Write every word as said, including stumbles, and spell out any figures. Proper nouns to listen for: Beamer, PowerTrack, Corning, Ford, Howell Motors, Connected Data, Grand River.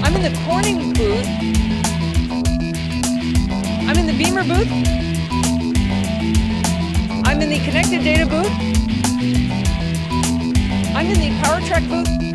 I'm in the Corning booth. I'm in the Beamer booth. I'm in the Connected Data booth. I'm in the PowerTrack booth.